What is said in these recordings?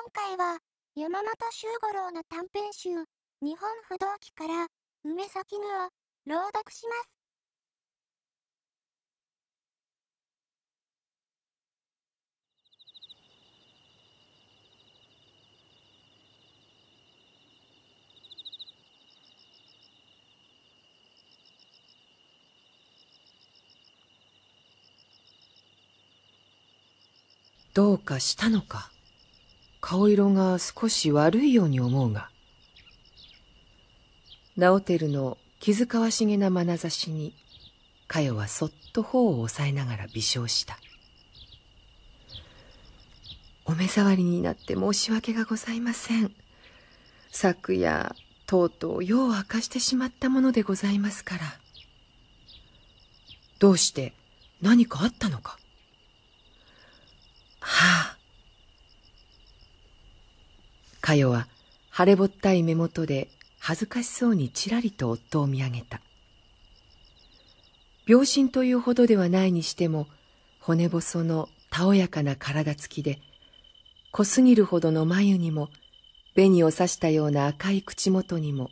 今回は、山本周五郎の短編集、日本不動記から、梅咲絹を朗読します。どうかしたのか。顔色が少し悪いように思うが。直輝の気遣わしげな眼差しに、かよはそっと頬を押さえながら微笑した。お目障りになって申し訳がございません。昨夜、とうとう夜を明かしてしまったものでございますから。どうして何かあったのか。はあ。かよは晴れぼったい目元で恥ずかしそうにちらりと夫を見上げた。病身というほどではないにしても、骨細のたおやかな体つきで、濃すぎるほどの眉にも、紅を刺したような赤い口元にも、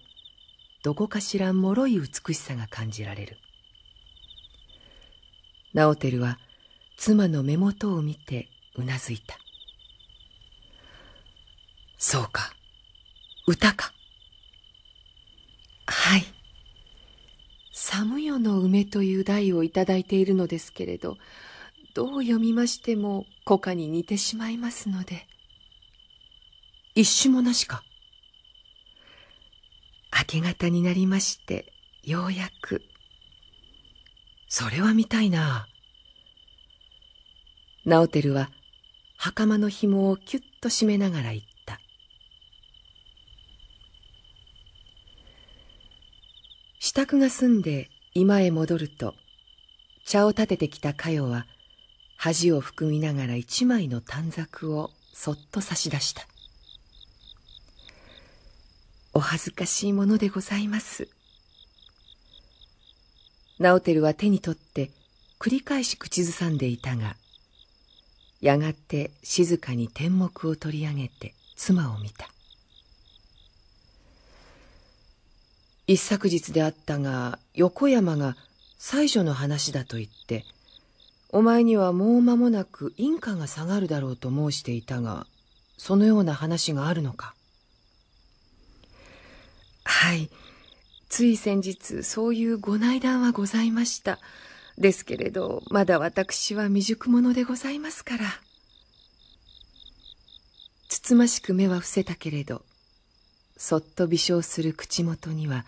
どこかしら脆い美しさが感じられる。直輝は妻の目元を見てうなずいた。そうか、歌か。はい。寒夜の梅という題をいただいているのですけれど、どう読みましても古歌に似てしまいますので。一首もなしか。明け方になりまして、ようやく。それは見たいな。直輝は袴の紐をキュッと締めながら言った。支度が済んで今へ戻ると、茶を立ててきたかよは、恥を含みながら一枚の短冊をそっと差し出した。お恥ずかしいものでございます。直輝は手に取って繰り返し口ずさんでいたが、やがて静かに天目を取り上げて妻を見た。一昨日であったが、横山が妻女の話だと言って、お前にはもう間もなく印鑑が下がるだろうと申していたが、そのような話があるのか。はい、つい先日そういうご内談はございました。ですけれど、まだ私は未熟者でございますから。つつましく目は伏せたけれど、そっと微笑する口元には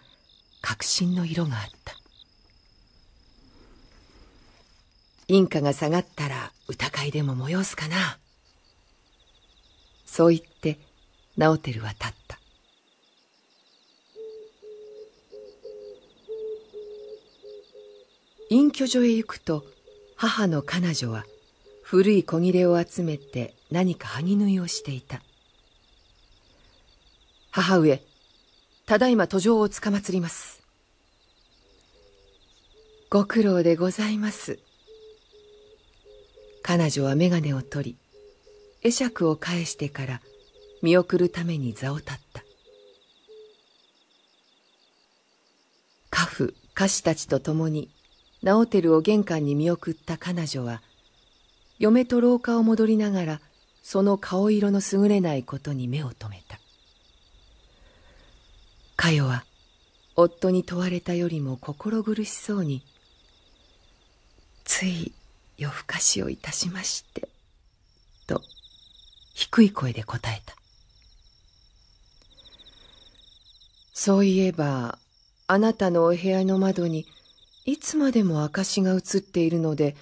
確信の色があった。印鑑が下がったら歌会でも催すかな。そう言って直輝は立った。隠居所へ行くと、母の彼女は古い小切れを集めて何かはぎ縫いをしていた。母上、ただいま途上をつかまつります。ご苦労でございます。彼女は眼鏡を取り、会釈を返してから見送るために座を立った。家父、家子たちと共に、直輝を玄関に見送った彼女は、嫁と廊下を戻りながら、その顔色の優れないことに目を留めた。かよは、夫に問われたよりも心苦しそうに、つい夜更かしをいたしまして、と、低い声で答えた。そういえば、あなたのお部屋の窓に、いつまでも証が映っているので、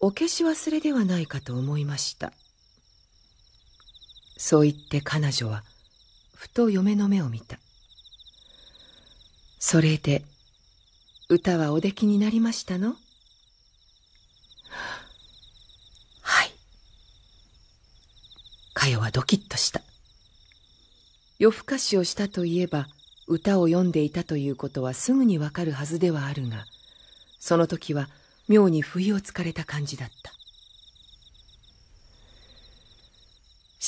お消し忘れではないかと思いました。そう言って彼女は、ふと嫁の目を見た。それで、歌はおできになりましたの？はい。かよはドキッとした。夜更かしをしたといえば、歌を読んでいたということはすぐにわかるはずではあるが、その時は妙に不意をつかれた感じだった。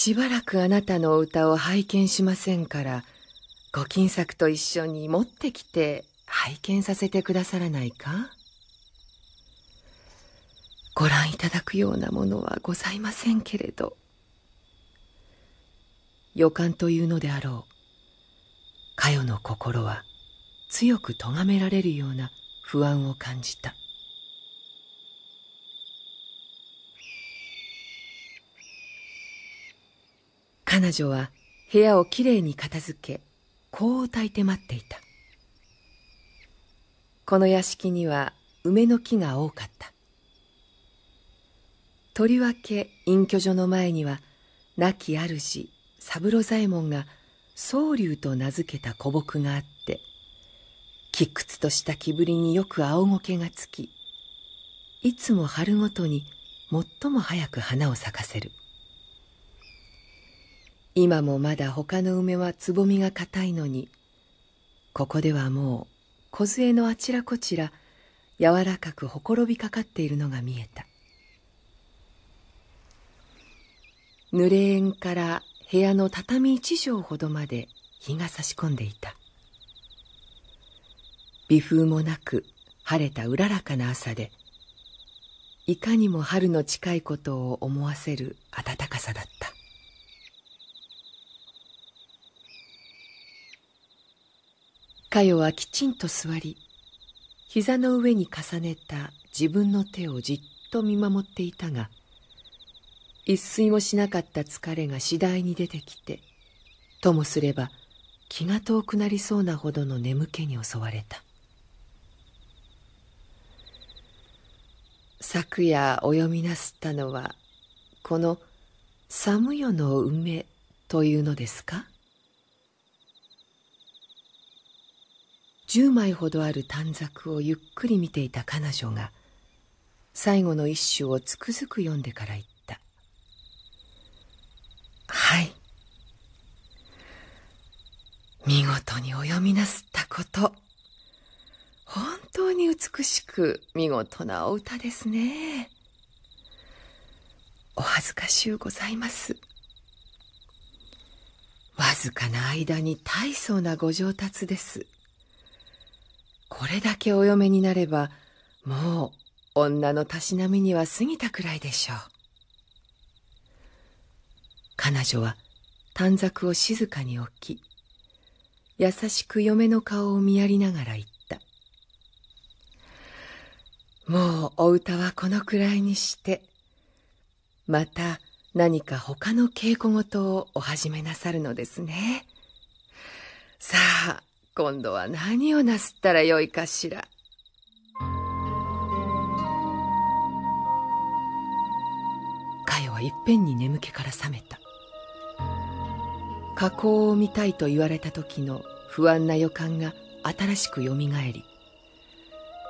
しばらくあなたのお歌を拝見しませんから、ご近作と一緒に持ってきて拝見させてくださらないか。ご覧いただくようなものはございませんけれど。予感というのであろう。かよの心は強く咎められるような不安を感じた。彼女は部屋をきれいに片付け、香を焚いて待っていた。この屋敷には梅の木が多かった。とりわけ隠居所の前には亡き主三郎左衛門が宗龍と名付けた古木があって、きくつとした木ぶりによく青苔がつき、いつも春ごとに最も早く花を咲かせる。今もまだ他の梅はつぼみが固いのに、ここではもう梢のあちらこちら柔らかくほころびかかっているのが見えた。濡れ縁から部屋の畳一畳ほどまで日が差し込んでいた。微風もなく晴れたうららかな朝で、いかにも春の近いことを思わせる暖かさだった。かよはきちんと座り、膝の上に重ねた自分の手をじっと見守っていたが、一睡もしなかった疲れが次第に出てきて、ともすれば気が遠くなりそうなほどの眠気に襲われた。昨夜お読みなすったのは、この「寒夜の梅」というのですか。10枚ほどある短冊をゆっくり見ていた彼女が、最後の一首をつくづく読んでから言った。はい。見事にお読みなすったこと。本当に美しく見事なお歌ですね。お恥ずかしゅうございます。わずかな間に大層なご上達です。これだけお嫁になれば、もう女のたしなみには過ぎたくらいでしょう。彼女は短冊を静かに置き、優しく嫁の顔を見やりながら言った。もうお歌はこのくらいにして、また何か他の稽古事をお始めなさるのですね。さあ、今度は何をなすったらよいかしら。かよはいっぺんに眠気から覚めた。火光を見たいと言われた時の不安な予感が新しくよみがえり、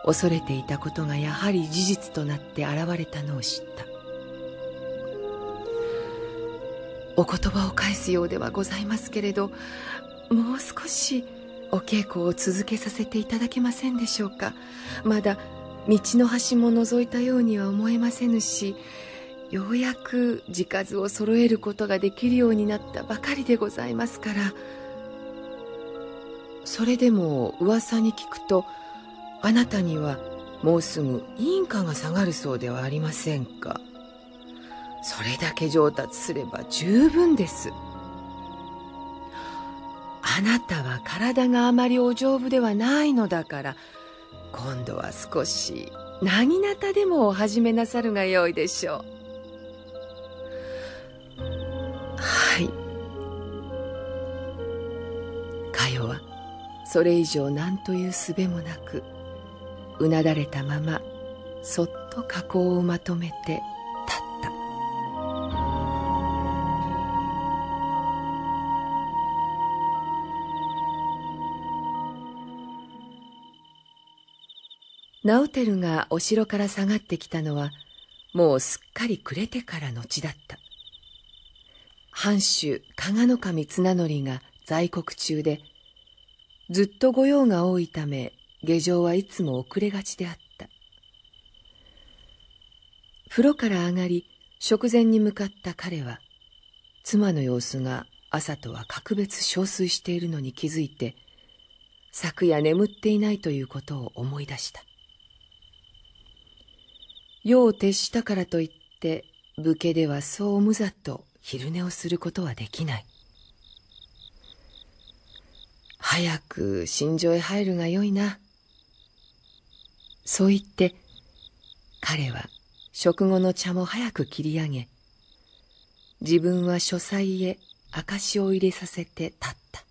恐れていたことがやはり事実となって現れたのを知った。お言葉を返すようではございますけれど、もう少しお稽古を続けさせていただけませんでしょうか。まだ道の端も覗いたようには思えませぬし、ようやく字数を揃えることができるようになったばかりでございますから。それでも噂に聞くと、あなたにはもうすぐ印鑑が下がるそうではありませんか。それだけ上達すれば十分です。あなたは体があまりお丈夫ではないのだから、今度は少し薙刀でもお始めなさるがよいでしょう。はい。かよはそれ以上何というすべもなく、うなだれたままそっと加工をまとめて、直輝がお城から下がってきたのは、もうすっかり暮れてからのちだった。藩主加賀守綱則が在国中で、ずっと御用が多いため、下城はいつも遅れがちであった。風呂から上がり、食前に向かった彼は、妻の様子が朝とは格別憔悴しているのに気づいて、昨夜眠っていないということを思い出した。夜を徹したからといって武家ではそう無ざと昼寝をすることはできない。早く新城へ入るがよいな。そう言って彼は食後の茶も早く切り上げ、自分は書斎へ明かしを入れさせて立った。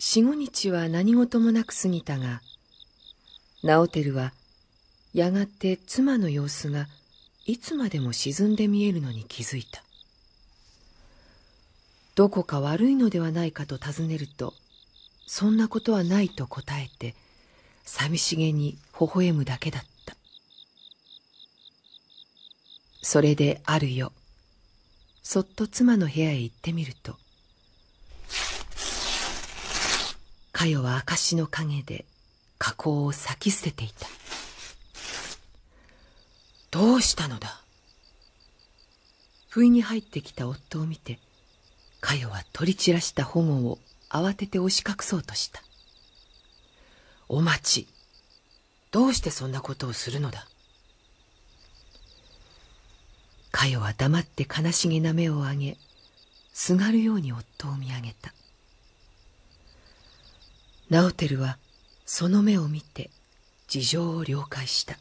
4、5日は何事もなく過ぎたが、直輝はやがて妻の様子がいつまでも沈んで見えるのに気づいた。どこか悪いのではないかと尋ねると、そんなことはないと答えて、寂しげに微笑むだけだった。それである夜、そっと妻の部屋へ行ってみると、かよは証の陰で火口を裂き捨てていた。どうしたのだ。不意に入ってきた夫を見て、かよは取り散らした炎を慌てて押し隠そうとした。お待ち。どうしてそんなことをするのだ。かよは黙って悲しげな目を上げ、すがるように夫を見上げた。直輝はその目を見て事情を了解した。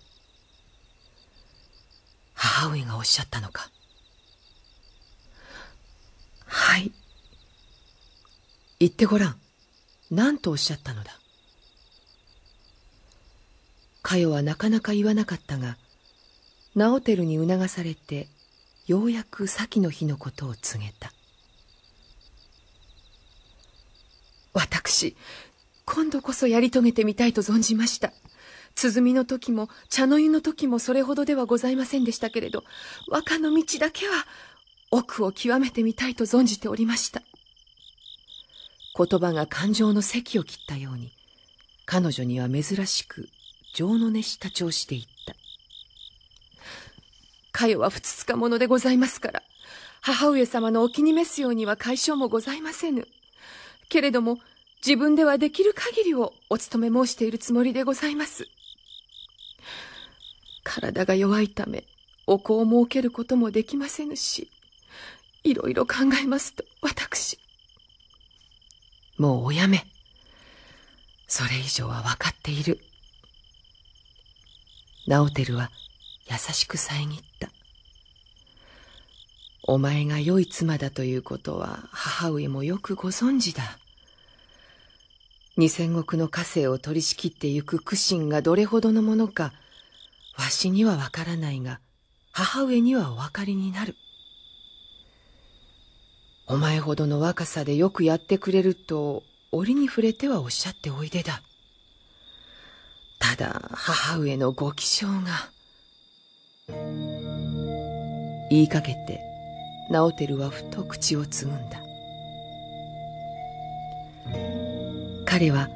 母上がおっしゃったのか。はい。言ってごらん。何とおっしゃったのだ。かよはなかなか言わなかったが、直輝に促されてようやく先の日のことを告げた。私、今度こそやり遂げてみたいと存じました。鼓の時も茶の湯の時もそれほどではございませんでしたけれど、和歌の道だけは奥を極めてみたいと存じておりました。言葉が感情の堰を切ったように、彼女には珍しく情の熱した調子で言った。かよはふつつか者でございますから、母上様のお気に召すようには解消もございませぬ。けれども、自分ではできる限りをお務め申しているつもりでございます。体が弱いため、お子を設けることもできませぬし、いろいろ考えますと、私。もうおやめ。それ以上は分かっている。直輝は優しく遮った。お前が良い妻だということは母上もよくご存知だ。2000石の家政を取り仕切ってゆく苦心がどれほどのものか、わしには分からないが、母上にはお分かりになる。お前ほどの若さでよくやってくれると折に触れてはおっしゃっておいでだ。ただ母上のご気性が。言いかけて直輝はふと口をつぐんだ。彼は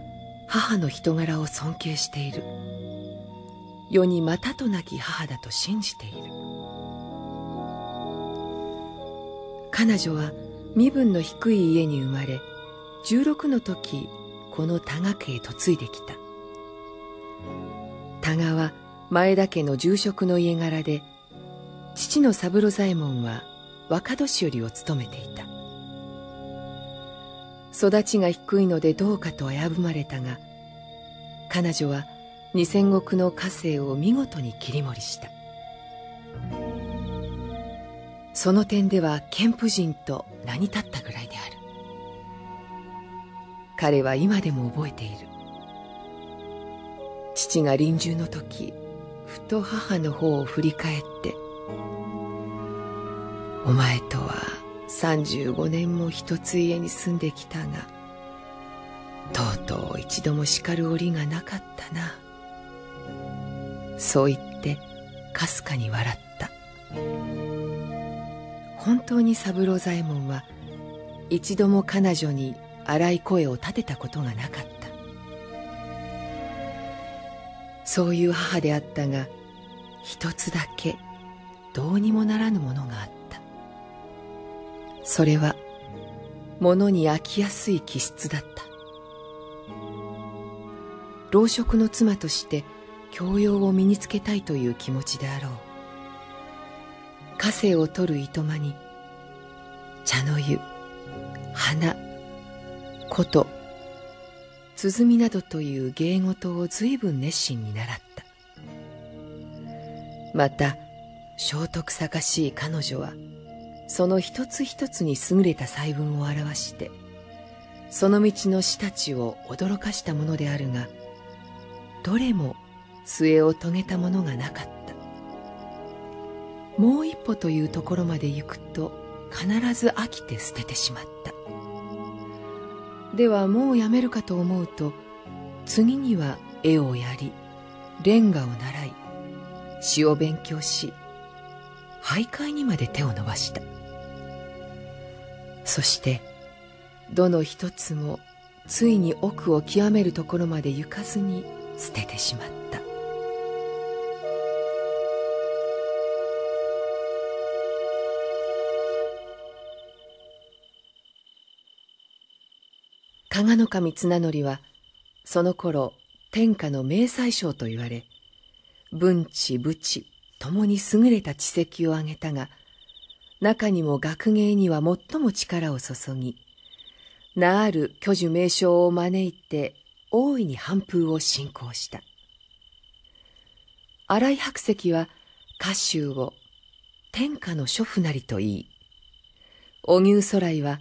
母の人柄を尊敬している。世にまたとなき母だと信じている。彼女は身分の低い家に生まれ、16の時この多賀家へ嫁いできた。多賀は前田家の住職の家柄で、父の三郎左衛門は若年寄りを務めていた。育ちが低いのでどうかと危ぶまれたが、彼女は2000石の家政を見事に切り盛りした。その点では剣婦人と名に立ったぐらいである。彼は今でも覚えている。父が臨終の時、ふと母の方を振り返って、お前とは35年も一つ家に住んできたが、とうとう一度も叱る折がなかったな、そう言ってかすかに笑った。本当に三郎左衛門は一度も彼女に荒い声を立てたことがなかった。そういう母であったが、一つだけどうにもならぬものがあった。それは物に飽きやすい気質だった。老職の妻として教養を身につけたいという気持ちであろう。家政を取るいとまに茶の湯、花、琴、鼓などという芸事を随分熱心に習った。また聖徳探しい彼女はその一つ一つに優れた細分を表してその道の士たちを驚かしたものであるが、どれも末を遂げたものがなかった。もう一歩というところまで行くと必ず飽きて捨ててしまった。ではもうやめるかと思うと、次には絵をやり、レンガを習い、詩を勉強し、俳諧にまで手を伸ばした。そしてどの一つもついに奥を極めるところまで行かずに捨ててしまった。加賀守綱則はその頃天下の名宰相と言われ、文治武治ともに優れた知績を挙げたが、中にも学芸には最も力を注ぎ、名ある巨樹名将を招いて大いに反風を信仰した。新井白石は家州を天下の諸府なりと言い、荻生徂徠は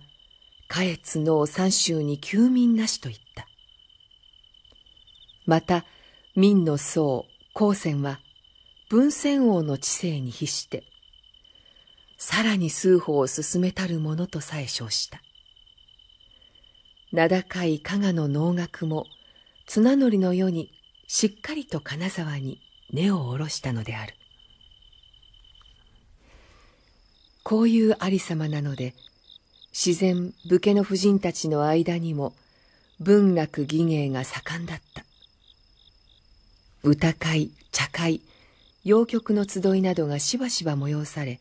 下越能三州に休眠なしと言った。また明の僧高専は文宣王の治世に比してさらに数歩を進めたるものとさえ称した。名高い加賀の能楽も綱則のようにしっかりと金沢に根を下ろしたのである。こういうありさまなので、自然武家の婦人たちの間にも文学技芸が盛んだった。歌会、茶会、謡曲の集いなどがしばしば催され、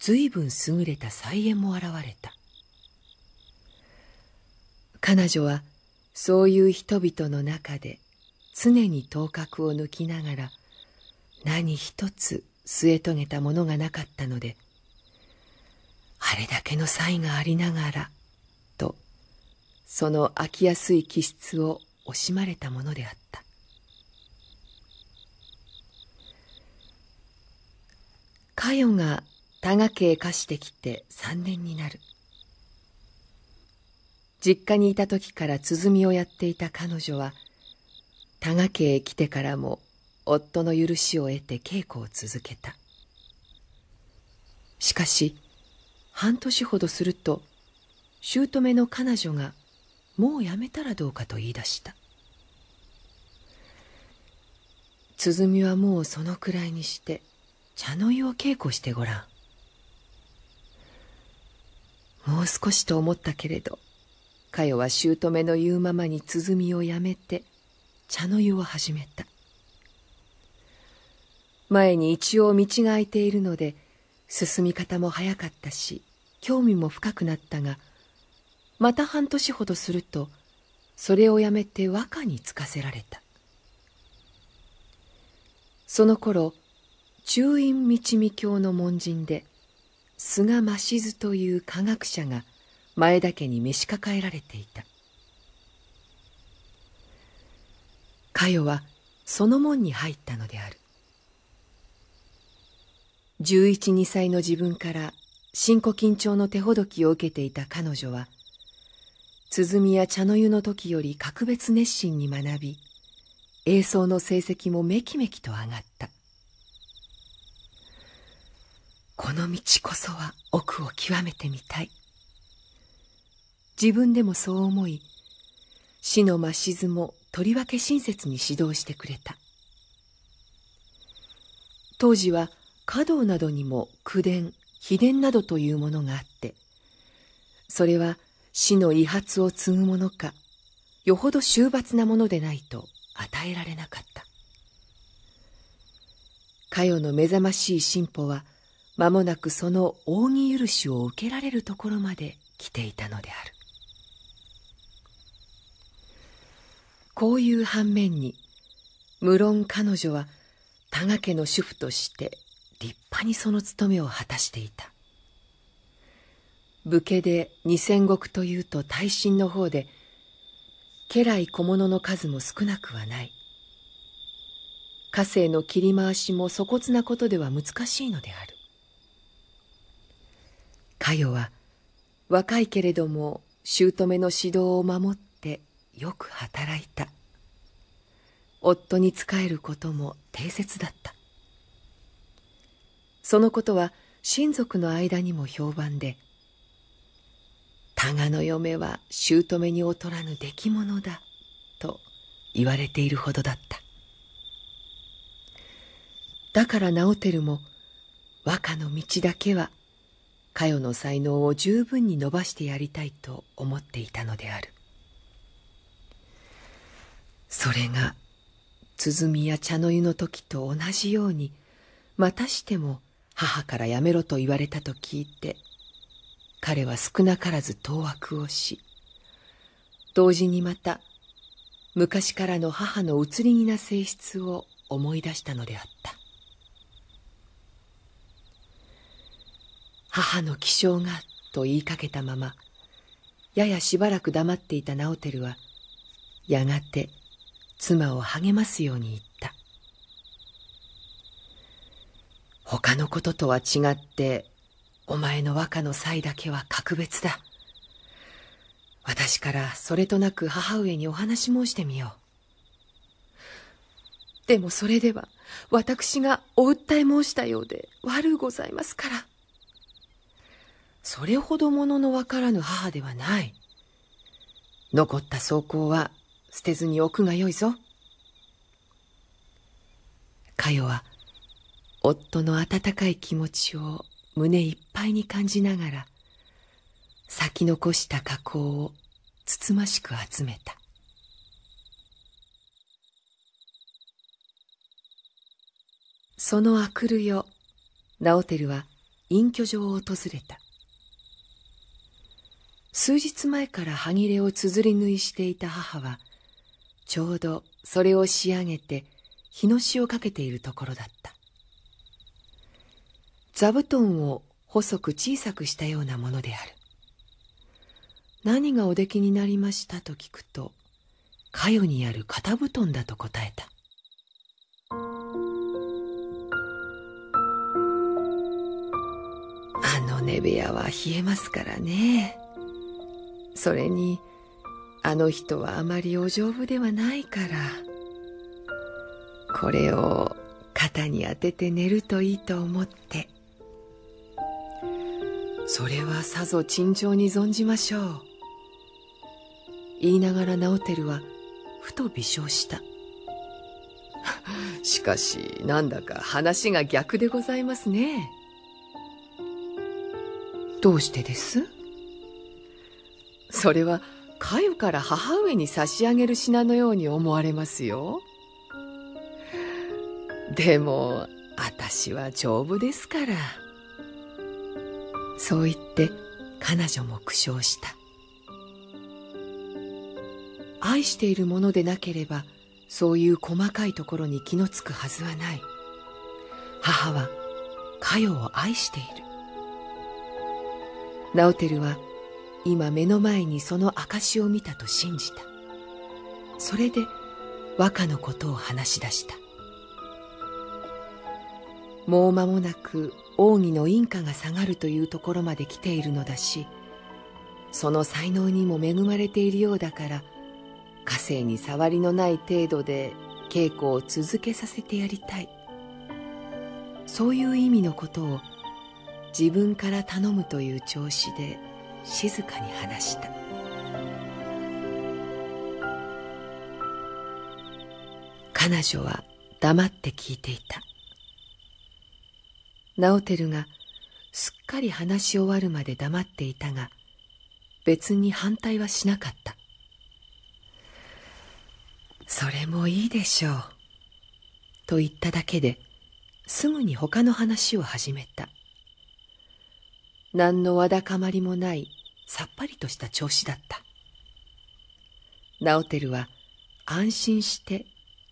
随分優れた才媛も現れた。彼女はそういう人々の中で常に頭角を抜きながら、何一つ据え遂げたものがなかったので、あれだけの才がありながらと、その飽きやすい気質を惜しまれたものであった。佳代が多賀家へ課してきて3年になる。実家にいた時から鼓をやっていた彼女は、多賀家へ来てからも夫の許しを得て稽古を続けた。しかし半年ほどすると、姑の彼女がもうやめたらどうかと言い出した。鼓はもうそのくらいにして、茶の湯を稽古してごらん。もう少しと思ったけれど、佳代は姑の言うままに鼓をやめて茶の湯を始めた。前に一応道が空いているので進み方も早かったし、興味も深くなったが、また半年ほどするとそれをやめて和歌につかせられた。その頃中院道見教の門人で菅増図という科学者が前田家に召し抱えられていた。佳代はその門に入ったのである。11、12歳の自分から新古今帳の手ほどきを受けていた彼女は、鼓や茶の湯の時より格別熱心に学び、英奏の成績もめきめきと上がった。この道こそは奥を極めてみたい。自分でもそう思い、市の増津もとりわけ親切に指導してくれた。当時は華道などにも口伝、秘伝などというものがあって、それは市の遺髪を継ぐものか、よほど秀抜なものでないと与えられなかった。佳代の目覚ましい進歩は間もなくその扇許しを受けられるところまで来ていたのである。こういう反面に、無論彼女は多賀家の主婦として立派にその務めを果たしていた。武家で2000石というと大身の方で、家来小物の数も少なくはない。家政の切り回しも粗忽なことでは難しいのである。かよは若いけれども姑の指導を守ってよく働いた。夫に仕えることも定説だった。そのことは親族の間にも評判で、多賀の嫁は姑に劣らぬ出来者だと言われているほどだった。だから直輝も和歌の道だけはかよの才能を十分に伸ばしてやりたいと思っていたのである。それが鼓や茶の湯の時と同じように、またしても母からやめろと言われたと聞いて、彼は少なからず当惑をし、同時にまた昔からの母の移り気な性質を思い出したのであった。母の気性がと言いかけたまま、ややしばらく黙っていた直輝は、やがて妻を励ますように言った。他のこととは違って、お前の和歌の才だけは格別だ。私からそれとなく母上にお話申してみよう。でもそれでは私がお訴え申したようで悪うございますから。それほどもののわからぬ母ではない。残った草稿は捨てずに置くがよいぞ。かよは夫の温かい気持ちを胸いっぱいに感じながら、咲き残した花甲をつつましく集めた。その明くる夜、直輝は隠居所を訪れた。数日前からはぎれをつづり縫いしていた母は、ちょうどそれを仕上げて日のしをかけているところだった。座布団を細く小さくしたようなものである。何がお出来になりましたと聞くと、かよにある片布団だと答えた。あの寝部屋は冷えますからね。それにあの人はあまりお丈夫ではないから、これを肩に当てて寝るといいと思って。それはさぞ珍重に存じましょう。言いながら直輝はふと微笑した。しかしなんだか話が逆でございますね。どうしてです？それはかよから母上に差し上げる品のように思われますよ。でも私は丈夫ですから。そう言って彼女も苦笑した。愛しているものでなければそういう細かいところに気のつくはずはない。母はかよを愛している。直輝は今目の前にその証を見たと信じた。それで和歌のことを話し出した。もう間もなく扇の陰華が下がるというところまで来ているのだし、その才能にも恵まれているようだから、家政に障りのない程度で稽古を続けさせてやりたい。そういう意味のことを自分から頼むという調子で静かに話した。彼女は黙って聞いていた。直輝がすっかり話し終わるまで黙っていたが、別に反対はしなかった。それもいいでしょうと言っただけで、すぐに他の話を始めた何のわだかまりもないさっぱりとした調子だった。直輝は安心して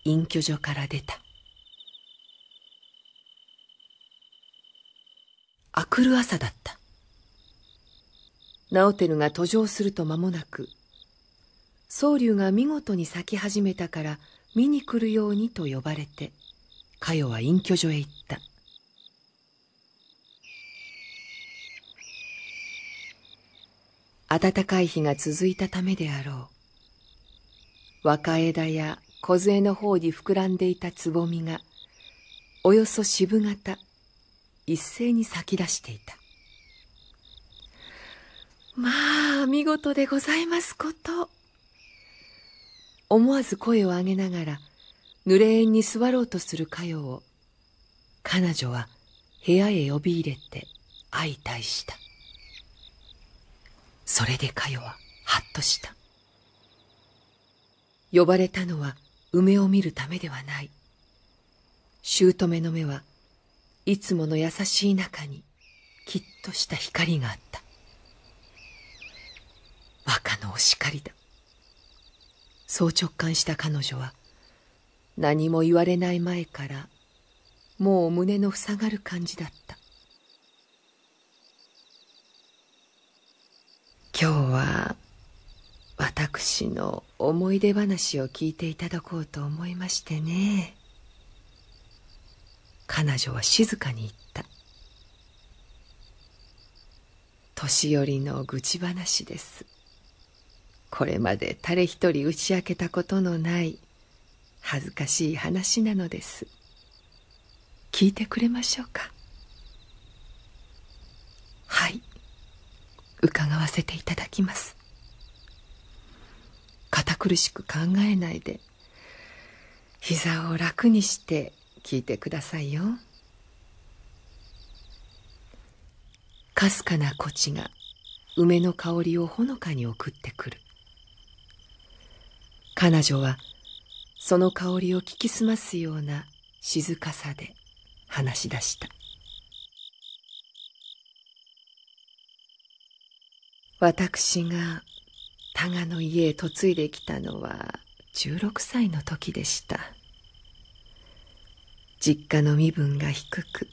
隠居所から出た。明くる朝だった。直輝が途上すると間もなく、宗龍が見事に咲き始めたから見に来るようにと呼ばれて、かよは隠居所へ行った。暖かい日が続いたためであろう。若枝や梢の方に膨らんでいたつぼみが、およそ渋型一斉に咲き出していた。まあ見事でございますこと。思わず声を上げながら濡れ縁に座ろうとするかよを、彼女は部屋へ呼び入れて相対した。それでかよはハッとした。呼ばれたのは梅を見るためではない。姑の目はいつもの優しい中にきっとした光があった。若のお叱りだ。そう直感した彼女は、何も言われない前からもう胸の塞がる感じだった。今日は私の思い出話を聞いていただこうと思いましてね。彼女は静かに言った。年寄りの愚痴話です。これまで誰一人打ち明けたことのない恥ずかしい話なのです。聞いてくれましょうか。はい、伺わせていただきます。堅苦しく考えないで、膝を楽にして聞いてくださいよ。かすかなこちが梅の香りをほのかに送ってくる。彼女はその香りを聞き澄ますような静かさで話し出した。私が多賀の家へ嫁いできたのは16歳の時でした。実家の身分が低く、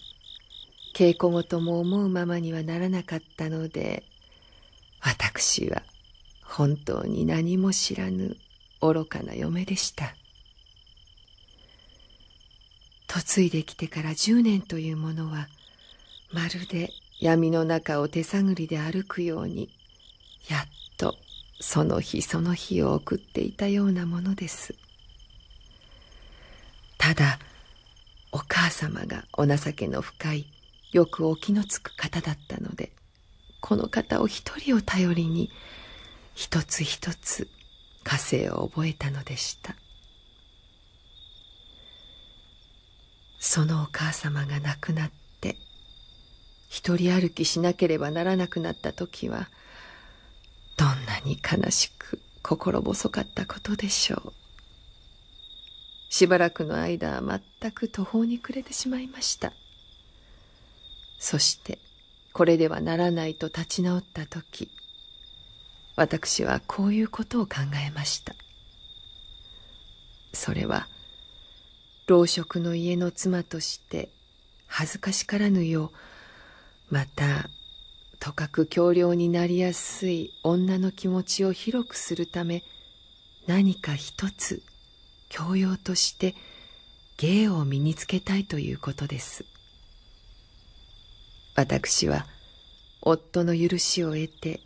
稽古事も思うままにはならなかったので、私は本当に何も知らぬ愚かな嫁でした。嫁いできてから10年というものは、まるで闇の中を手探りで歩くように、やっとその日その日を送っていたようなものです。ただお母様がお情けの深い、よくお気のつく方だったので、この方を一人を頼りに一つ一つ家政を覚えたのでした。そのお母様が亡くなって一人歩きしなければならなくなった時は、どんなに悲しく心細かったことでしょう。しばらくの間全く途方に暮れてしまいました。そしてこれではならないと立ち直った時、私はこういうことを考えました。それは老職の家の妻として恥ずかしからぬよう、またとかく強量になりやすい女の気持ちを広くするため、何か一つ教養として芸を身につけたいということです。私は夫の許しを得て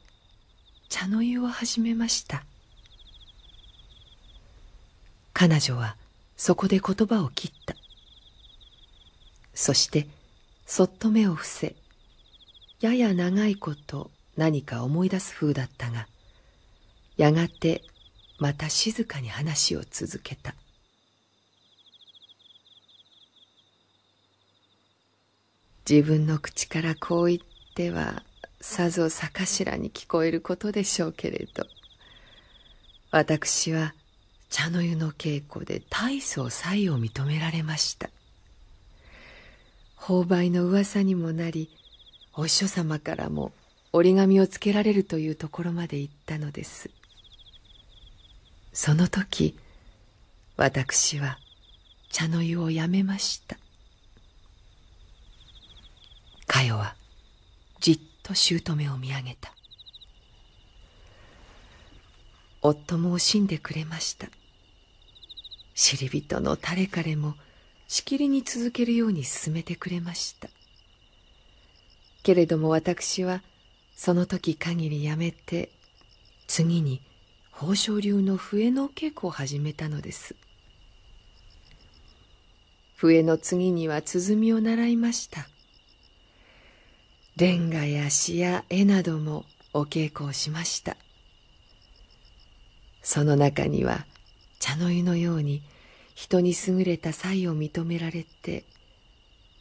茶の湯を始めました。彼女はそこで言葉を切った。そしてそっと目を伏せ、やや長いこと何か思い出す風だったが、やがてまた静かに話を続けた。自分の口からこう言ってはさぞさかしらに聞こえることでしょうけれど、私は茶の湯の稽古で大層才を認められました。芳媒の噂にもなり、お師匠様からも折り紙をつけられるというところまで行ったのです。その時、私は茶の湯をやめました。かよはじっと姑を見上げた。夫も惜しんでくれました。知り人の誰彼もしきりに続けるように勧めてくれました。けれども私はその時限りやめて、次に宝生流の笛の稽古を始めたのです。笛の次には鼓を習いました。レンガや詩や絵などもお稽古をしました。その中には茶の湯のように人に優れた才を認められて、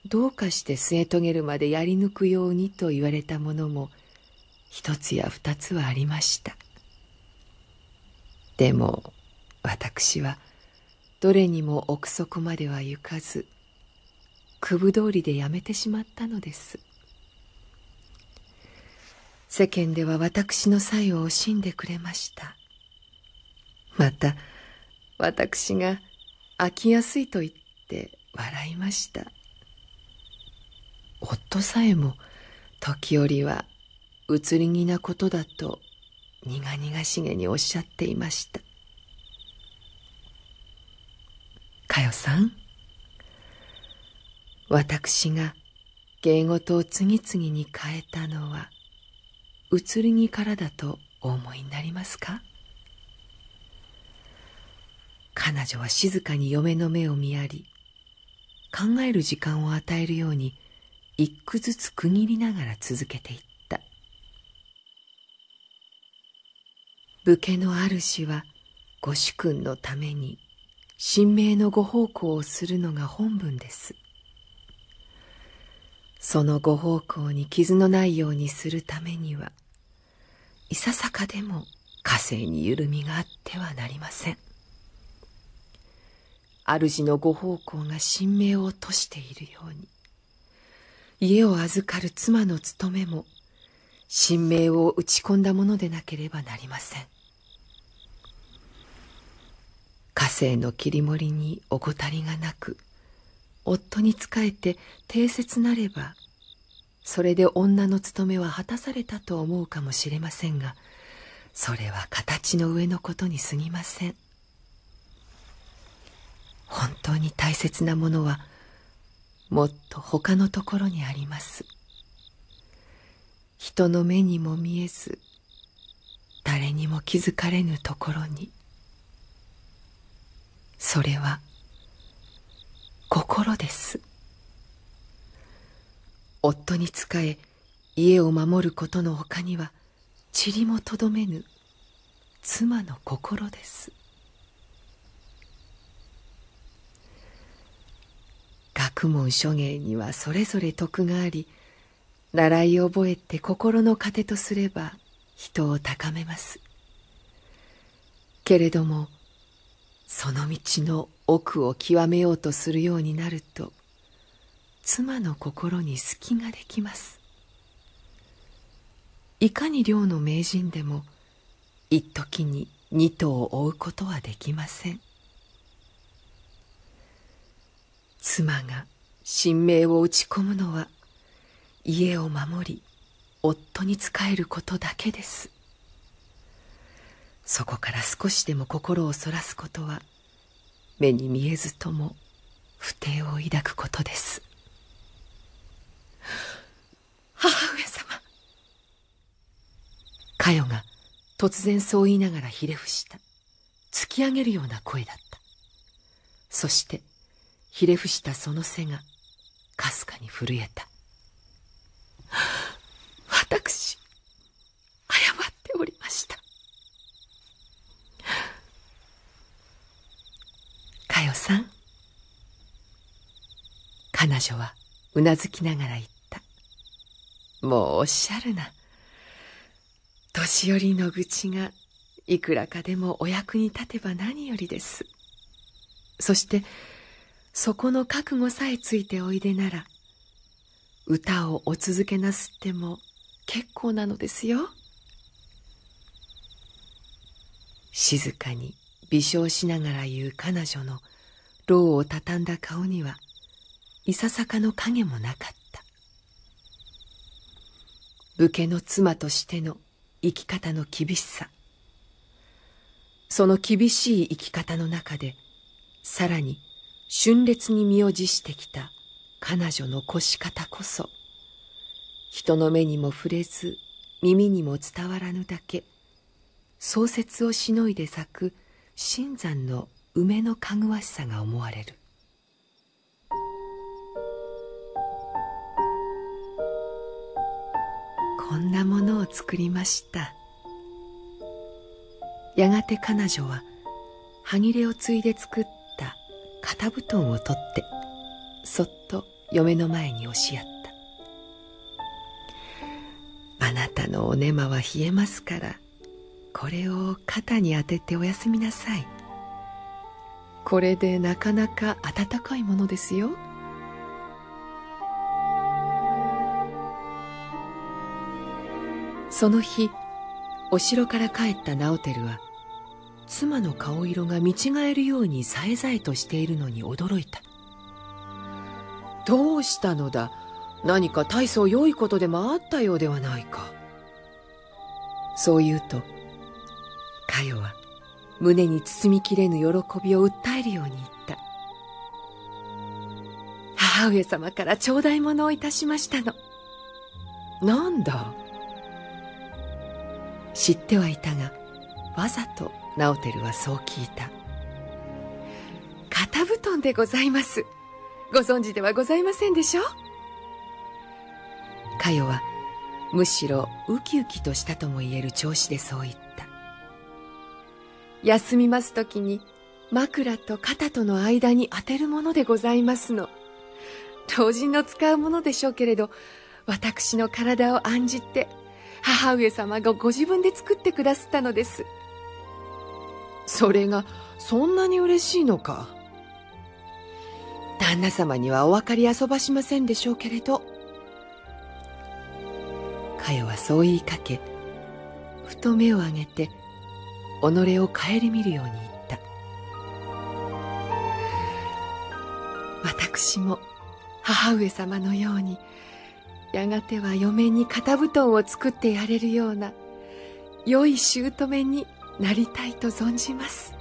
どうかして末遂げるまでやり抜くようにと言われたものも一つや二つはありました。でも私はどれにも奥底までは行かず、くぶ通りでやめてしまったのです。世間では私の才を惜しんでくれました。また私が飽きやすいと言って笑いました。夫さえも時折は移り気なことだと苦々しげにおっしゃっていました。かよさん、私が芸事を次々に変えたのは移り気からだとお思いになりますか？彼女は静かに嫁の目を見やり、考える時間を与えるように一句ずつ区切りながら続けていった。武家の主はご主君のために神明のご奉公をするのが本分です。そのご奉公に傷のないようにするためには、いささかでも家政に緩みがあってはなりません。主のご奉公が神明を落としているように、家を預かる妻の務めも神明を打ち込んだものでなければなりません。家政の切り盛りに怠りがなく、夫に仕えて貞節なれば、それで女の務めは果たされたと思うかもしれませんが、それは形の上のことに過ぎません。本当に大切なものは、もっと他のところにあります。人の目にも見えず、誰にも気づかれぬところに。それは、心です。夫に仕え、家を守ることの他には、塵もとどめぬ、妻の心です。学問諸芸にはそれぞれ徳があり、習い覚えて心の糧とすれば人を高めます。けれども、その道の奥を極めようとするようになると、妻の心に隙ができます。いかに猟の名人でも、一時に二頭を追うことはできません。妻が神明を打ち込むのは、家を守り、夫に仕えることだけです。そこから少しでも心をそらすことは、目に見えずとも不定を抱くことです。母上様。かよが突然そう言いながらひれ伏した。突き上げるような声だった。そして、ひれ伏したその背がかすかに震えた。私、謝っておりました。かよさん。彼女はうなずきながら言った。もうおっしゃるな。年寄りの愚痴がいくらかでもお役に立てば何よりです。そして、そこの覚悟さえついておいでなら、歌をお続けなすっても結構なのですよ。静かに微笑しながら言う彼女のろうをたたんだ顔にはいささかの影もなかった。武家の妻としての生き方の厳しさ、その厳しい生き方の中でさらに峻烈に身を自してきた彼女の越し方こそ、人の目にも触れず耳にも伝わらぬだけ創設をしのいで咲く深山の梅のかぐわしさが思われる。こんなものを作りました。やがて彼女ははぎれを継いで作った肩布団を取ってそっと嫁の前に押しやった。「あなたのおねまは冷えますからこれを肩に当てておやすみなさい。これでなかなか暖かいものですよ」。その日お城から帰った直輝は妻の顔色が見違えるようにさえざえとしているのに驚いた。どうしたのだ、何か大層良いことでもあったようではないか。そう言うとかよは胸に包みきれぬ喜びを訴えるように言った。母上様から頂戴物をいたしましたの。なんだ。知ってはいたがわざと直輝はそう聞いた。肩布団でございます。ご存知ではございませんでしょう。かよはむしろウキウキとしたともいえる調子でそう言った。休みますときに枕と肩との間に当てるものでございますの。老人の使うものでしょうけれど、私の体を案じて母上様がご自分で作ってくださったのです。それがそんなに嬉しいのか。旦那様にはお分かりあそばしませんでしょうけれど。かよはそう言いかけふと目を上げて己を顧みるように言った。私も母上様のようにやがては嫁に肩布団を作ってやれるような良い姑になりたいと存じます。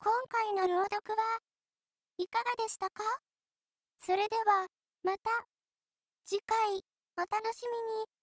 今回の朗読はいかがでしたか？それではまた次回お楽しみに。